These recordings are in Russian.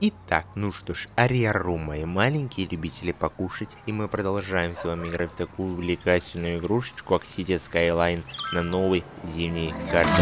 Итак, ну что ж, ареру, мои маленькие любители покушать, и мы продолжаем с вами играть в такую увлекательную игрушечку, как Cities Skylines на новой зимней карте.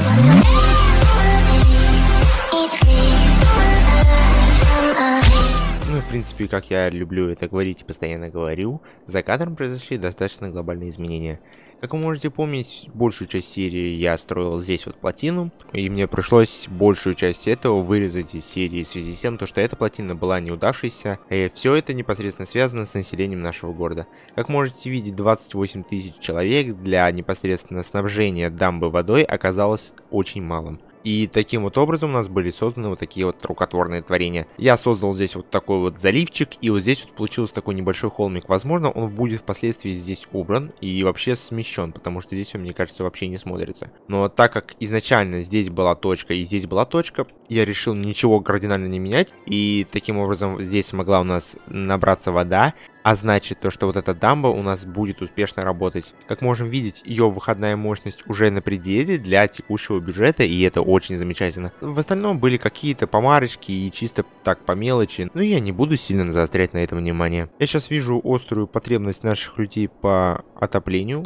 Ну, в принципе, как я люблю это говорить и постоянно говорю, за кадром произошли достаточно глобальные изменения. Как вы можете помнить, большую часть серии я строил здесь вот плотину, и мне пришлось большую часть этого вырезать из серии в связи с тем, что эта плотина была неудавшейся, и все это непосредственно связано с населением нашего города. Как можете видеть, 28 тысяч человек для непосредственно снабжения дамбы водой оказалось очень малым. И таким вот образом у нас были созданы вот такие вот рукотворные творения. Я создал здесь вот такой вот заливчик, и вот здесь вот получился такой небольшой холмик. Возможно, он будет впоследствии здесь убран и вообще смещен, потому что здесь он, мне кажется, вообще не смотрится. Но так как изначально здесь была точка и здесь была точка, я решил ничего кардинально не менять. И таким образом здесь могла у нас набраться вода. А значит то, что вот эта дамба у нас будет успешно работать. Как можем видеть, ее выходная мощность уже на пределе для текущего бюджета, и это очень замечательно. В остальном были какие-то помарочки и чисто так по мелочи, но я не буду сильно заострять на этом внимание. Я сейчас вижу острую потребность наших людей по отоплению.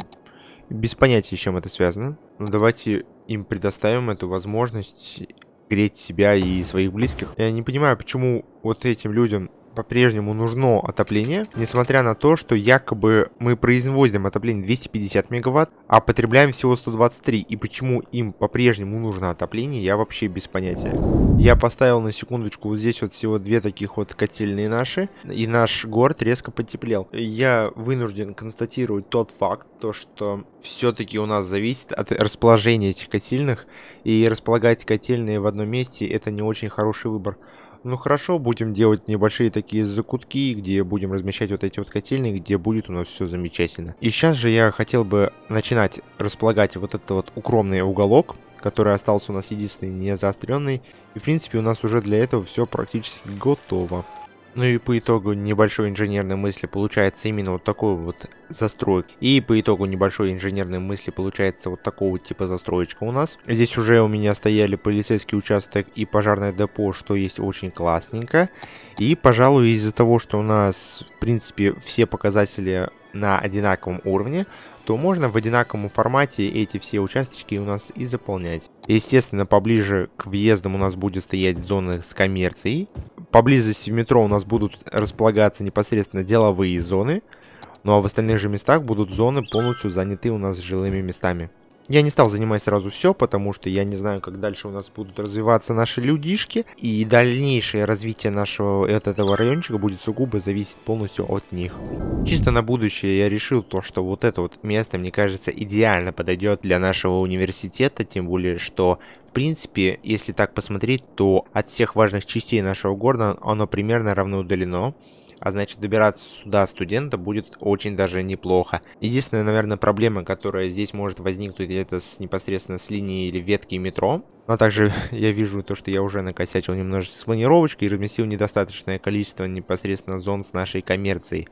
Без понятия, с чем это связано. Но давайте им предоставим эту возможность греть себя и своих близких. Я не понимаю, почему вот этим людям по-прежнему нужно отопление, несмотря на то, что якобы мы производим отопление 250 мегаватт, а потребляем всего 123, и почему им по-прежнему нужно отопление, я вообще без понятия. Я поставил на секундочку вот здесь вот всего две таких вот котельные наши, и наш город резко потеплел. Я вынужден констатировать тот факт, то что все-таки у нас зависит от расположения этих котельных, и располагать котельные в одном месте это не очень хороший выбор. Ну хорошо, будем делать небольшие такие закутки, где будем размещать вот эти вот котельные, где будет у нас все замечательно. И сейчас же я хотел бы начинать располагать вот этот вот укромный уголок, который остался у нас единственный не заостренный. И в принципе у нас уже для этого все практически готово. Ну и по итогу небольшой инженерной мысли получается именно вот такой вот застроек. И по итогу небольшой инженерной мысли получается вот такого типа застроечка у нас. Здесь уже у меня стояли полицейский участок и пожарное депо, что есть очень классненько. И, пожалуй, из-за того, что у нас, в принципе, все показатели на одинаковом уровне, то можно в одинаковом формате эти все участочки у нас и заполнять. Естественно, поближе к въездам у нас будет стоять зоны с коммерцией. Поблизости в метро у нас будут располагаться непосредственно деловые зоны. Ну а в остальных же местах будут зоны полностью заняты у нас жилыми местами. Я не стал занимать сразу все, потому что я не знаю, как дальше у нас будут развиваться наши людишки. И дальнейшее развитие нашего этого райончика будет сугубо зависеть полностью от них. Чисто на будущее я решил то, что вот это вот место, мне кажется, идеально подойдет для нашего университета. Тем более, что, в принципе, если так посмотреть, то от всех важных частей нашего города оно примерно равно удалено. А значит, добираться сюда студента будет очень даже неплохо. Единственная, наверное, проблема, которая здесь может возникнуть, это непосредственно с линии или ветки метро. А также я вижу то, что я уже накосячил немножечко с планировочкой и разместил недостаточное количество непосредственно зон с нашей коммерцией.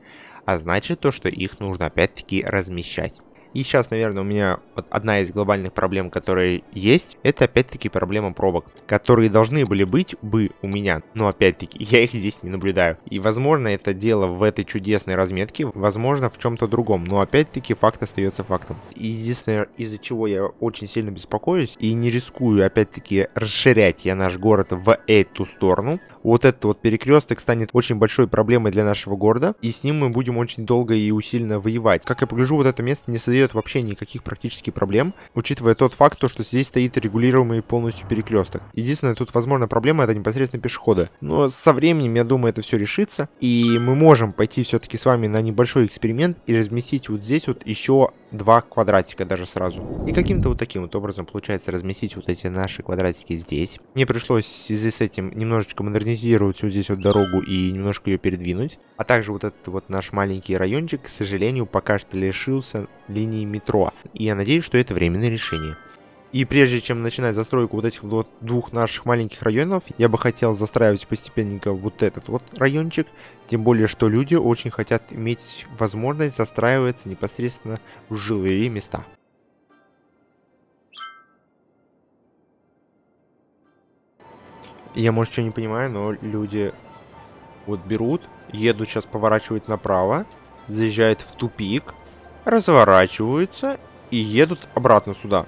А значит, то, что их нужно опять-таки размещать. И сейчас, наверное, у меня вот одна из глобальных проблем, которые есть, это опять-таки проблема пробок, которые должны были быть бы у меня, но опять-таки я их здесь не наблюдаю. И возможно это дело в этой чудесной разметке, возможно в чем-то другом, но опять-таки факт остается фактом. И единственное, из-за чего я очень сильно беспокоюсь и не рискую опять-таки расширять я наш город в эту сторону, вот этот вот перекресток станет очень большой проблемой для нашего города, и с ним мы будем очень долго и усиленно воевать. Как я погляжу, вот это место не создает вообще никаких практически проблем, учитывая тот факт, что здесь стоит регулируемый полностью перекресток. Единственная тут возможная проблема — это непосредственно пешеходы. Но со временем, я думаю, это все решится, и мы можем пойти все-таки с вами на небольшой эксперимент и разместить вот здесь вот еще два квадратика даже сразу. И каким-то вот таким вот образом получается разместить вот эти наши квадратики здесь. Мне пришлось в связи с этим немножечко модернизировать всю здесь вот дорогу и немножко ее передвинуть. А также вот этот вот наш маленький райончик, к сожалению, пока что лишился линии метро. И я надеюсь, что это временное решение. И прежде чем начинать застройку вот этих вот двух наших маленьких районов, я бы хотел застраивать постепенненько вот этот вот райончик. Тем более, что люди очень хотят иметь возможность застраиваться непосредственно в жилые места. Я, может, что не понимаю, но люди Вот берут, едут, сейчас поворачивают направо, заезжают в тупик, разворачиваются и едут обратно сюда.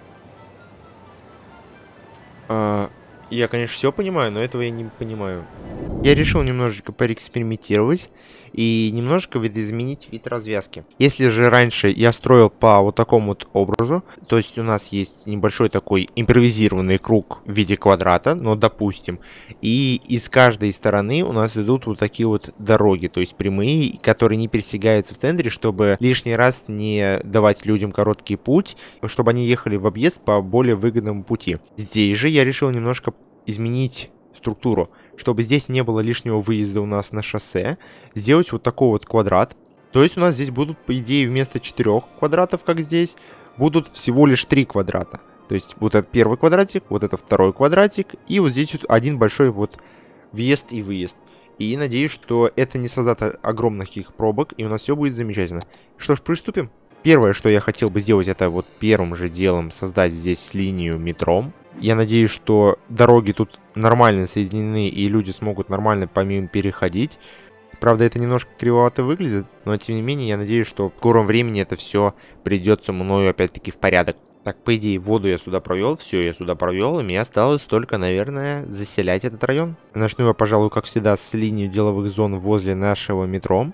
Я, конечно, все понимаю, но этого я не понимаю. Я решил немножечко поэкспериментировать и немножко видоизменить вид развязки. Если же раньше я строил по вот такому вот образу, то есть у нас есть небольшой такой импровизированный круг в виде квадрата, но допустим, и из каждой стороны у нас идут вот такие вот дороги, то есть прямые, которые не пересекаются в центре, чтобы лишний раз не давать людям короткий путь, чтобы они ехали в объезд по более выгодному пути. Здесь же я решил немножко изменить структуру, чтобы здесь не было лишнего выезда у нас на шоссе, сделать вот такой вот квадрат. То есть у нас здесь будут, по идее, вместо 4 квадратов, как здесь, будут всего лишь 3 квадрата. То есть вот этот первый квадратик, вот это второй квадратик, и вот здесь вот один большой вот въезд и выезд. И надеюсь, что это не создаст огромных их пробок, и у нас все будет замечательно. Что ж, приступим. Первое, что я хотел бы сделать, это вот первым же делом создать здесь линию метро. Я надеюсь, что дороги тут нормально соединены, и люди смогут нормально по ним переходить. Правда, это немножко кривовато выглядит, но тем не менее, я надеюсь, что в скором времени это все придется мною опять-таки в порядок. Так, по идее, воду я сюда провел, все я сюда провел, и мне осталось только, наверное, заселять этот район. Начну я, пожалуй, как всегда, с линии деловых зон возле нашего метро.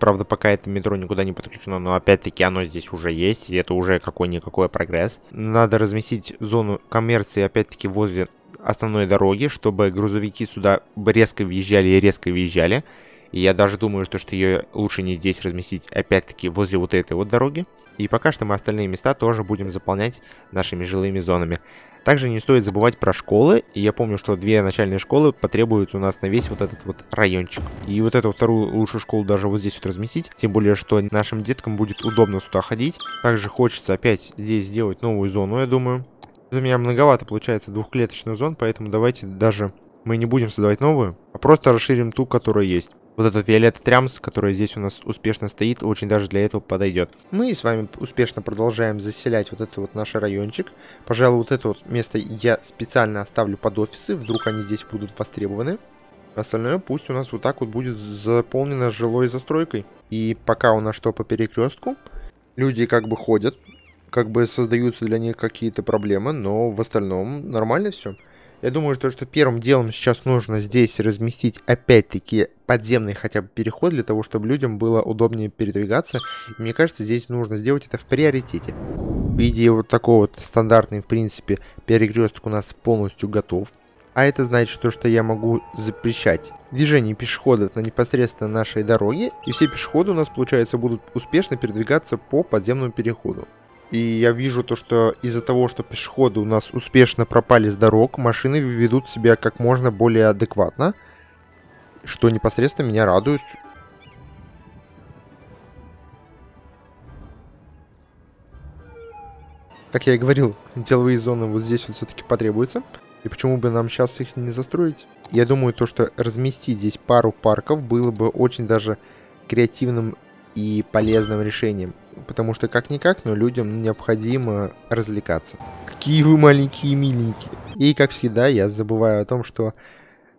Правда, пока это метро никуда не подключено, но опять-таки оно здесь уже есть, и это уже какой-никакой прогресс. Надо разместить зону коммерции опять-таки возле основной дороги, чтобы грузовики сюда резко въезжали и резко въезжали. И я даже думаю, что ее лучше не здесь разместить, опять-таки возле вот этой вот дороги. И пока что мы остальные места тоже будем заполнять нашими жилыми зонами. Также не стоит забывать про школы, и я помню, что 2 начальные школы потребуются у нас на весь вот этот вот райончик. И вот эту вторую лучшую школу даже вот здесь вот разместить, тем более, что нашим деткам будет удобно сюда ходить. Также хочется опять здесь сделать новую зону, я думаю. У меня многовато получается двухклеточных зон, поэтому давайте даже мы не будем создавать новую, а просто расширим ту, которая есть. Вот этот Виолетта Трямс, который здесь у нас успешно стоит, очень даже для этого подойдет. Мы с вами успешно продолжаем заселять вот этот вот наш райончик. Пожалуй, вот это вот место я специально оставлю под офисы, вдруг они здесь будут востребованы. Остальное пусть у нас вот так вот будет заполнено жилой застройкой. И пока у нас что по перекрестку, люди как бы ходят, как бы создаются для них какие-то проблемы, но в остальном нормально все. Я думаю, что первым делом сейчас нужно здесь разместить опять-таки подземный хотя бы переход, для того, чтобы людям было удобнее передвигаться. И мне кажется, здесь нужно сделать это в приоритете. В виде вот такого вот стандартный, в принципе, перекресток у нас полностью готов. А это значит то, что я могу запрещать движение пешеходов на непосредственно нашей дороге. И все пешеходы у нас, получается, будут успешно передвигаться по подземному переходу. И я вижу то, что из-за того, что пешеходы у нас успешно пропали с дорог, машины ведут себя как можно более адекватно, что непосредственно меня радует. Как я и говорил, деловые зоны вот здесь вот все-таки потребуются. И почему бы нам сейчас их не застроить? Я думаю, то, что разместить здесь пару парков было бы очень даже креативным и полезным решением. Потому что как-никак, но людям необходимо развлекаться. Какие вы маленькие и миленькие. И как всегда, я забываю о том, что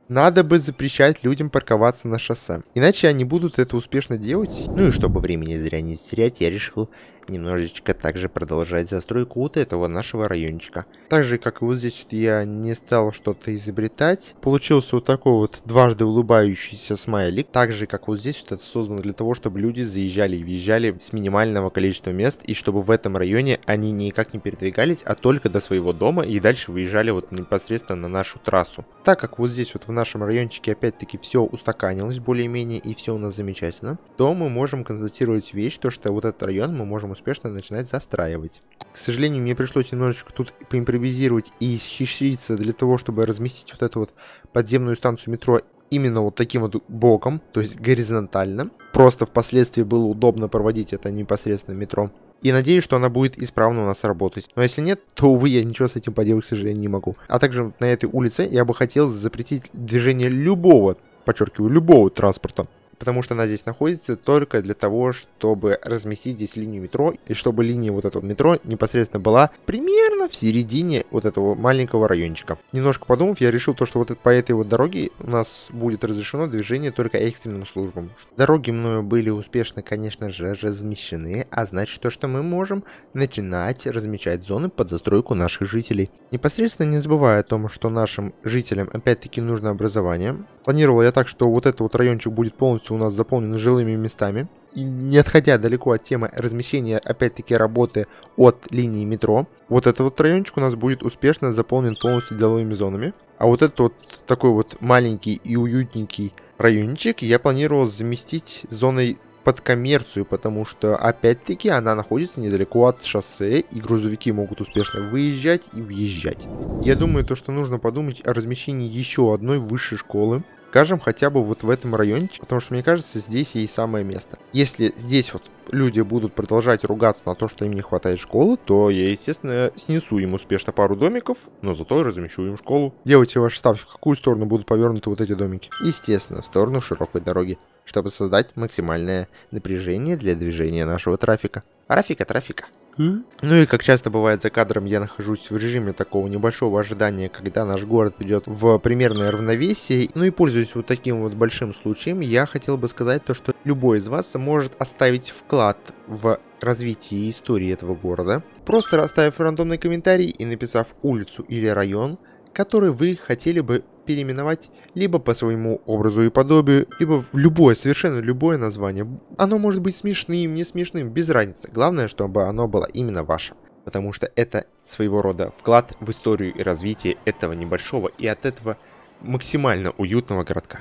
надо бы запрещать людям парковаться на шоссе. Иначе они будут это успешно делать. Ну и чтобы времени зря не терять, я решил немножечко также продолжать застройку вот этого нашего райончика. Так же, как и вот здесь, я не стал что-то изобретать. Получился вот такой вот дважды улыбающийся смайлик. Так же, как вот здесь, вот это создано для того, чтобы люди заезжали и въезжали с минимального количества мест. И чтобы в этом районе они никак не передвигались, а только до своего дома и дальше выезжали вот непосредственно на нашу трассу. Так как вот здесь вот в нашем райончике опять-таки все устаканилось более-менее и все у нас замечательно, то мы можем констатировать вещь, то что вот этот район мы можем успешно начинать застраивать. К сожалению, мне пришлось немножечко тут поимпровизировать и исхитриться для того, чтобы разместить вот эту вот подземную станцию метро именно вот таким вот боком, то есть горизонтально. Просто впоследствии было удобно проводить это непосредственно метро. И надеюсь, что она будет исправно у нас работать. Но если нет, то, увы, я ничего с этим поделать, к сожалению, не могу. А также на этой улице я бы хотел запретить движение любого, подчеркиваю, любого транспорта. потому что она здесь находится только для того, чтобы разместить здесь линию метро, и чтобы линия вот этого метро непосредственно была примерно в середине вот этого маленького райончика. Немножко подумав, я решил то, что вот по этой вот дороге у нас будет разрешено движение только экстренным службам. Дороги мною были успешно, конечно же, размещены, а значит то, что мы можем начинать размечать зоны под застройку наших жителей. Непосредственно не забывая о том, что нашим жителям опять-таки нужно образование. Планировал я так, что вот этот вот райончик будет полностью у нас заполнен жилыми местами. И не отходя далеко от темы размещения, опять-таки, работы от линии метро, вот этот вот райончик у нас будет успешно заполнен полностью деловыми зонами. А вот этот вот такой вот маленький и уютненький райончик я планировал заместить зоной под коммерцию, потому что, опять-таки, она находится недалеко от шоссе, и грузовики могут успешно выезжать и въезжать. Я думаю, то, что нужно подумать о размещении еще одной высшей школы, скажем, хотя бы вот в этом райончике, потому что, мне кажется, здесь ей самое место. Если здесь вот люди будут продолжать ругаться на то, что им не хватает школы, то я, естественно, снесу им успешно пару домиков, но зато размещу им школу. Делайте ваши ставки, в какую сторону будут повернуты вот эти домики. Естественно, в сторону широкой дороги, чтобы создать максимальное напряжение для движения нашего трафика. Трафика. Ну и как часто бывает за кадром, я нахожусь в режиме такого небольшого ожидания, когда наш город придет в примерное равновесие. Ну и пользуясь вот таким вот большим случаем, я хотел бы сказать то, что любой из вас может оставить вклад в развитие истории этого города, просто оставив рандомный комментарий и написав улицу или район, который вы хотели бы переименовать либо по своему образу и подобию, либо в любое, совершенно любое название. Оно может быть смешным, не смешным, без разницы. Главное, чтобы оно было именно ваше. Потому что это своего рода вклад в историю и развитие этого небольшого и от этого максимально уютного городка.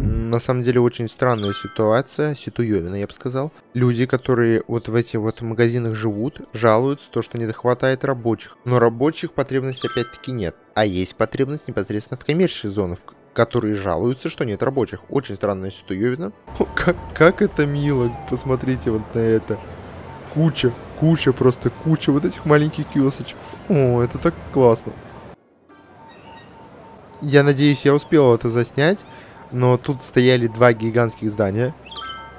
На самом деле очень странная ситуация, ситуевина, я бы сказал. Люди, которые вот в этих вот магазинах живут, жалуются, то, что не хватает рабочих. Но рабочих потребностей опять-таки нет. А есть потребность непосредственно в коммерческих зонах, которые жалуются, что нет рабочих. Очень странная ситуевина. О, как это мило, посмотрите вот на это. Куча, просто куча вот этих маленьких киосочков. О, это так классно. Я надеюсь, я успел это заснять. Но тут стояли два гигантских здания.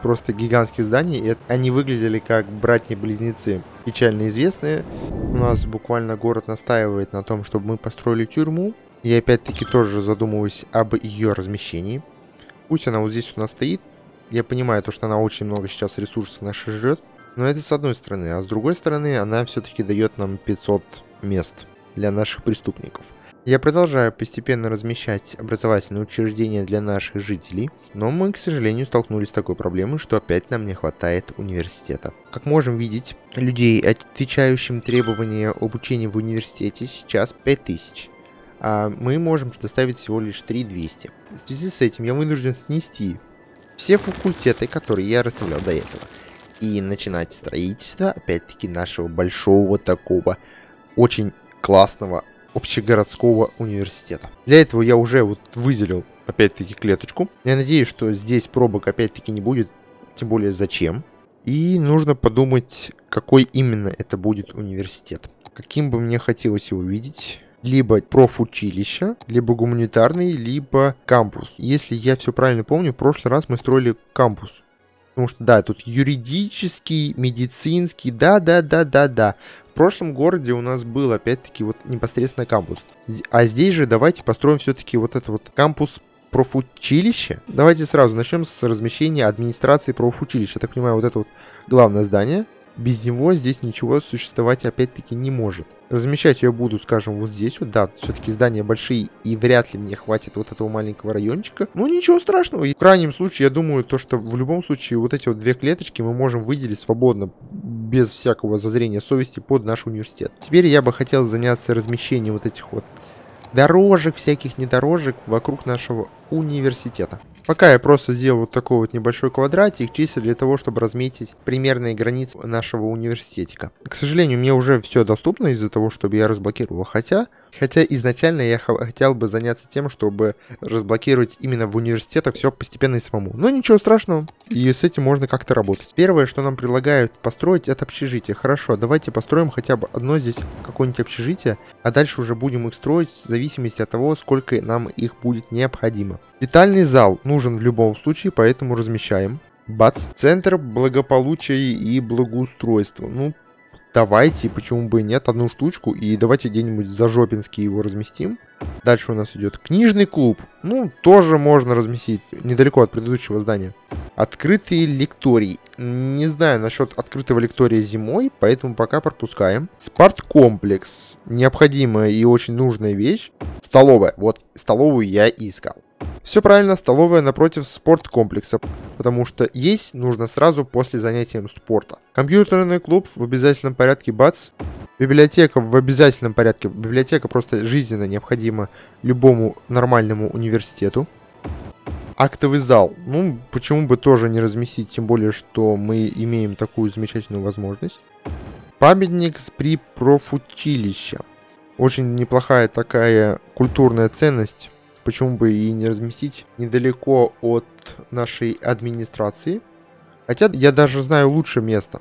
Просто гигантских зданий. И они выглядели как братья-близнецы, печально известные. У нас буквально город настаивает на том, чтобы мы построили тюрьму. Я опять-таки тоже задумываюсь об ее размещении. Пусть она вот здесь у нас стоит. Я понимаю, то, что она очень много сейчас ресурсов наших жрет. Но это с одной стороны. А с другой стороны, она все-таки дает нам 500 мест для наших преступников. Я продолжаю постепенно размещать образовательные учреждения для наших жителей, но мы, к сожалению, столкнулись с такой проблемой, что опять нам не хватает университета. Как можем видеть, людей, отвечающим требованиям об обучении в университете, сейчас 5000, а мы можем предоставить всего лишь 3200. В связи с этим я вынужден снести все факультеты, которые я расставлял до этого, и начинать строительство, опять-таки, нашего большого такого очень классного общегородского университета. Для этого я уже вот выделил опять-таки клеточку. Я надеюсь, что здесь пробок опять-таки не будет, тем более зачем. И нужно подумать, какой именно это будет университет. Каким бы мне хотелось его видеть. Либо профучилище, либо гуманитарный, либо кампус. Если я все правильно помню, в прошлый раз мы строили кампус. Потому что, да, тут юридический, медицинский, да. В прошлом городе у нас был, опять-таки, вот непосредственно кампус. А здесь же давайте построим все-таки вот этот вот кампус профучилища. Давайте сразу начнем с размещения администрации профучилища. Я так понимаю, вот это вот главное здание. Без него здесь ничего существовать, опять-таки, не может. Размещать я буду, скажем, вот здесь вот. Да, все-таки здания большие, и вряд ли мне хватит вот этого маленького райончика. Но ничего страшного. И в крайнем случае, я думаю, то, что в любом случае вот эти вот две клеточки мы можем выделить свободно, без всякого зазрения совести, под наш университет. Теперь я бы хотел заняться размещением вот этих вот дорожек, всяких недорожек вокруг нашего университета. Пока я просто сделал вот такой вот небольшой квадратик, чисто для того, чтобы разметить примерные границы нашего университетика. К сожалению, мне уже все доступно из-за того, чтобы я разблокировал, хотя Хотя изначально я хотел бы заняться тем, чтобы разблокировать именно в университетах все постепенно и самому. Но ничего страшного, и с этим можно как-то работать. Первое, что нам предлагают построить, это общежитие. Хорошо, давайте построим хотя бы одно здесь какое-нибудь общежитие, а дальше уже будем их строить в зависимости от того, сколько нам их будет необходимо. Витальный зал нужен в любом случае, поэтому размещаем. Бац. Центр благополучия и благоустройства. Ну, давайте, почему бы и нет, одну штучку. И давайте где-нибудь в Зажопинске его разместим. Дальше у нас идет книжный клуб. Ну, тоже можно разместить недалеко от предыдущего здания. Открытый лекторий. Не знаю насчет открытого лектория зимой, поэтому пока пропускаем. Спорткомплекс. Необходимая и очень нужная вещь. Столовая. Вот, столовую я и искал. Все правильно, столовая напротив спорткомплекса, потому что есть нужно сразу после занятия спорта. Компьютерный клуб в обязательном порядке, бац. Библиотека в обязательном порядке. Библиотека просто жизненно необходима любому нормальному университету. Актовый зал. Ну, почему бы тоже не разместить, тем более, что мы имеем такую замечательную возможность. Памятник при профучилище. Очень неплохая такая культурная ценность. Почему бы и не разместить недалеко от нашей администрации. Хотя я даже знаю лучшее место.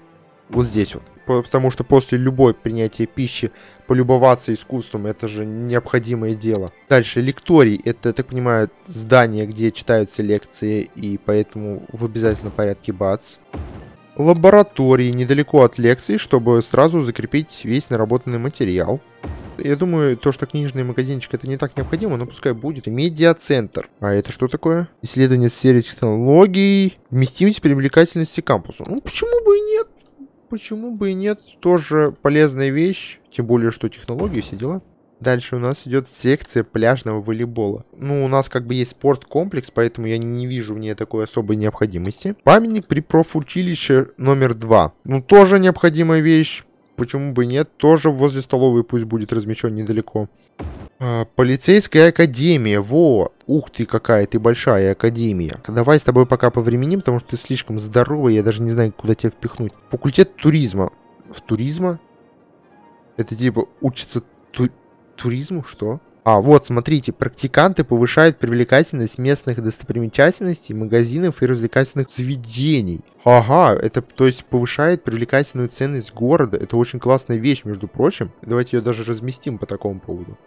Вот здесь вот. Потому что после любой принятия пищи полюбоваться искусством — это же необходимое дело. Дальше лекторий. Это, я так понимаю, здание, где читаются лекции. И поэтому в обязательном порядке бац. Лаборатории недалеко от лекций, чтобы сразу закрепить весь наработанный материал. Я думаю, то, что книжный магазинчик, это не так необходимо, но пускай будет. Медиацентр. А это что такое? Исследование серии технологий. Вместимость привлекательности кампуса. Ну, почему бы и нет? Почему бы и нет? Тоже полезная вещь. Тем более, что технологии, все дела. Дальше у нас идет секция пляжного волейбола. Ну, у нас как бы есть спорткомплекс, поэтому я не вижу в ней такой особой необходимости. Памятник при профучилище номер 2. Ну, тоже необходимая вещь. Почему бы нет? Тоже возле столовой пусть будет размещен недалеко. Полицейская академия. Во! Ух ты, какая ты большая академия. Давай с тобой пока повременим, потому что ты слишком здоровый. Я даже не знаю, куда тебя впихнуть. Факультет туризма. В туризма? Это типа учится туризму? Что? А, вот, смотрите. Практиканты повышают привлекательность местных достопримечательностей, магазинов и развлекательных заведений. Ага, это, то есть, повышает привлекательную ценность города. Это очень классная вещь, между прочим. Давайте ее даже разместим по такому поводу.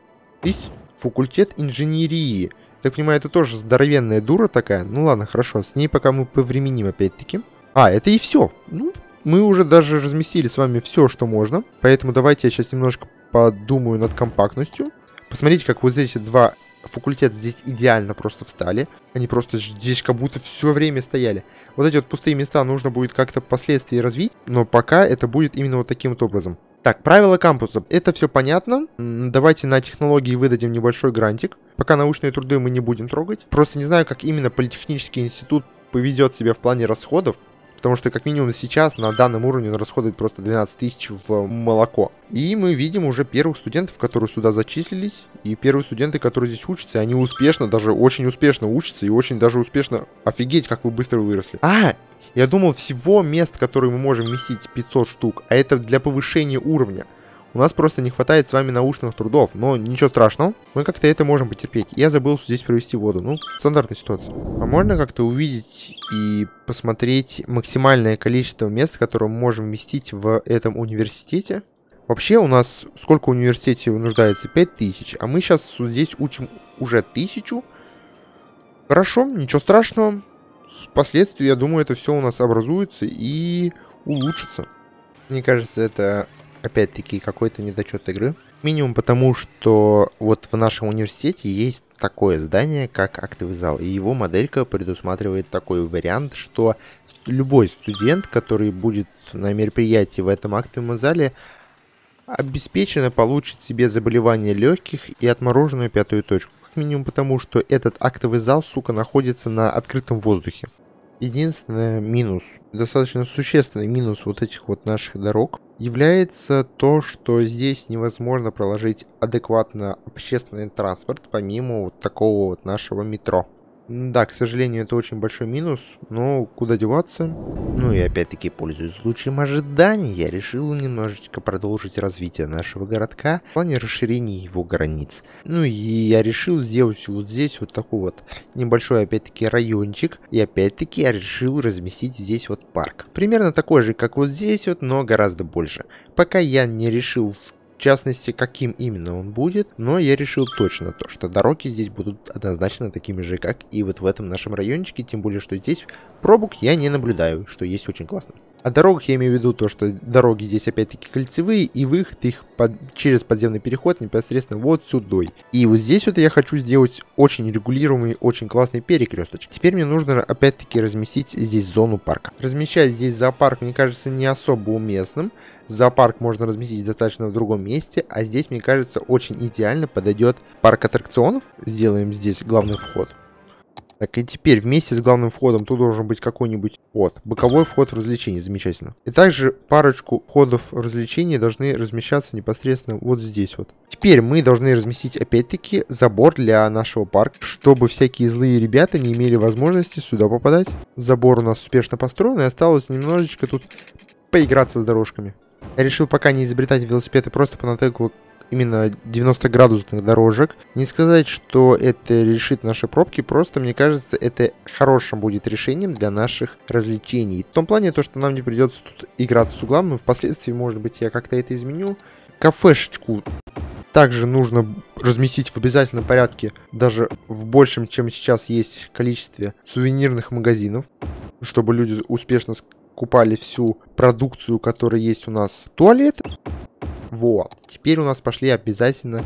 Здесь факультет инженерии. Я так понимаю, это тоже здоровенная дура такая. Ну ладно, хорошо, с ней пока мы повременим опять-таки. А, это и все. Ну, мы уже даже разместили с вами все, что можно. Поэтому давайте я сейчас немножко подумаю над компактностью. Посмотрите, как вот здесь два факультета здесь идеально просто встали. Они просто здесь как будто все время стояли. Вот эти вот пустые места нужно будет как-то впоследствии развить, но пока это будет именно вот таким вот образом. Так, правила кампуса. Это все понятно. Давайте на технологии выдадим небольшой грантик. Пока научные труды мы не будем трогать. Просто не знаю, как именно политехнический институт поведет себя в плане расходов. Потому что, как минимум, сейчас на данном уровне он расходует просто 12 тысяч в молоко. И мы видим уже первых студентов, которые сюда зачислились. И первые студенты, которые здесь учатся, они успешно, даже очень успешно учатся. И очень даже успешно. Офигеть, как вы быстро выросли. А, я думал, всего мест, которые мы можем вместить, 500 штук. А это для повышения уровня. У нас просто не хватает с вами научных трудов. Но ничего страшного. Мы как-то это можем потерпеть. Я забыл здесь провести воду. Ну, стандартная ситуация. А можно как-то увидеть и посмотреть максимальное количество мест, которые мы можем вместить в этом университете? Вообще у нас сколько в университете нуждается? 5000. А мы сейчас здесь учим уже 1000. Хорошо, ничего страшного. Впоследствии, я думаю, это все у нас образуется и улучшится. Мне кажется, это... опять-таки, какой-то недочет игры. Минимум потому, что вот в нашем университете есть такое здание, как актовый зал. И его моделька предусматривает такой вариант, что любой студент, который будет на мероприятии в этом актовом зале, обеспеченно получит себе заболевание легких и отмороженную 5-ю точку. Как минимум потому, что этот актовый зал, сука, находится на открытом воздухе. Единственный минус, достаточно существенный минус вот этих вот наших дорог, является то, что здесь невозможно проложить адекватно общественный транспорт, помимо вот такого вот нашего метро. Да, к сожалению, это очень большой минус, но куда деваться? Ну и опять-таки, пользуясь случаем ожидания, я решил немножечко продолжить развитие нашего городка в плане расширения его границ. Ну и я решил сделать вот здесь вот такой вот небольшой опять-таки райончик, и опять-таки я решил разместить здесь вот парк. Примерно такой же, как вот здесь вот, но гораздо больше. Пока я не решил... В частности, каким именно он будет, но я решил точно то, что дороги здесь будут однозначно такими же, как и вот в этом нашем райончике, тем более, что здесь пробок я не наблюдаю, что есть очень классно. О дорогах я имею в виду то, что дороги здесь опять-таки кольцевые, и выход их через подземный переход непосредственно вот сюда. И вот здесь вот я хочу сделать очень регулируемый, очень классный перекресточек. Теперь мне нужно опять-таки разместить здесь зону парка. Размещать здесь зоопарк, мне кажется, не особо уместным. Зоопарк можно разместить достаточно в другом месте, а здесь, мне кажется, очень идеально подойдет парк аттракционов. Сделаем здесь главный вход. Так, и теперь вместе с главным входом тут должен быть какой-нибудь вход. Боковой вход в развлечение, замечательно. И также парочку входов в развлечение должны размещаться непосредственно вот здесь вот. Теперь мы должны разместить опять-таки забор для нашего парка, чтобы всякие злые ребята не имели возможности сюда попадать. Забор у нас успешно построен, и осталось немножечко тут поиграться с дорожками. Я решил пока не изобретать велосипед и просто понатыкал именно 90-градусных дорожек. Не сказать, что это решит наши пробки, просто, мне кажется, это хорошим будет решением для наших развлечений. В том плане, то, что нам не придется тут играться с углами, впоследствии, может быть, я как-то это изменю. Кафешечку также нужно разместить в обязательном порядке, даже в большем, чем сейчас есть количестве сувенирных магазинов, чтобы люди успешно скупали всю продукцию, которая есть у нас. Туалет. Вот, теперь у нас пошли обязательно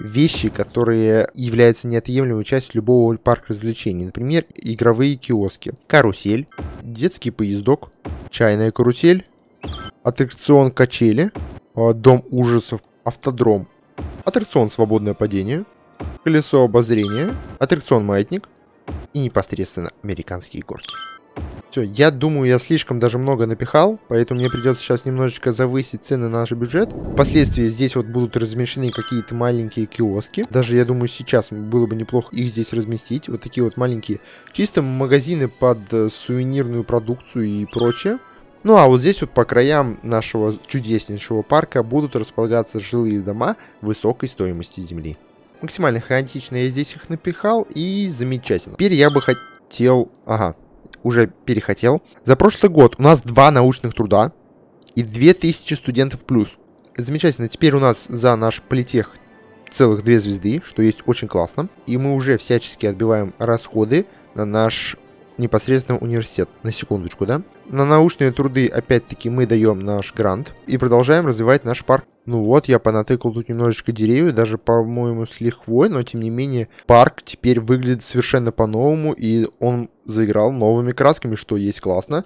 вещи, которые являются неотъемлемой частью любого парка развлечений. Например, игровые киоски, карусель, детский поездок, чайная карусель, аттракцион качели, дом ужасов, автодром, аттракцион свободное падение, колесо обозрения, аттракцион маятник и непосредственно американские горки. Все, я думаю, я слишком даже много напихал, поэтому мне придется сейчас немножечко завысить цены на наш бюджет. Впоследствии здесь вот будут размещены какие-то маленькие киоски. Даже, я думаю, сейчас было бы неплохо их здесь разместить. Вот такие вот маленькие, чисто магазины под сувенирную продукцию и прочее. Ну а вот здесь вот по краям нашего чудеснейшего парка будут располагаться жилые дома высокой стоимости земли. Максимально хаотично я здесь их напихал, и замечательно. Теперь я бы хотел... Ага. Уже перехотел. За прошлый год у нас 2 научных труда и 2000 студентов плюс. Замечательно. Теперь у нас за наш политех целых 2 звезды, что есть очень классно. И мы уже всячески отбиваем расходы на наш непосредственно университет. На секундочку, да? На научные труды опять-таки мы даем наш грант и продолжаем развивать наш парк. Ну вот, я понатыкал тут немножечко деревьев, даже, по-моему, с лихвой, но, тем не менее, парк теперь выглядит совершенно по-новому, и он заиграл новыми красками, что есть классно.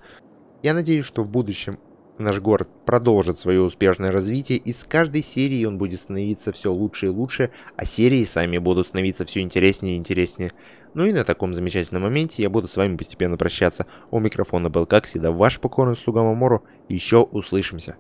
Я надеюсь, что в будущем наш город продолжит свое успешное развитие, и с каждой серией он будет становиться все лучше и лучше, а серии сами будут становиться все интереснее и интереснее. Ну и на таком замечательном моменте я буду с вами постепенно прощаться. У микрофона был, как всегда, ваш покорный слуга Мамору. Еще услышимся.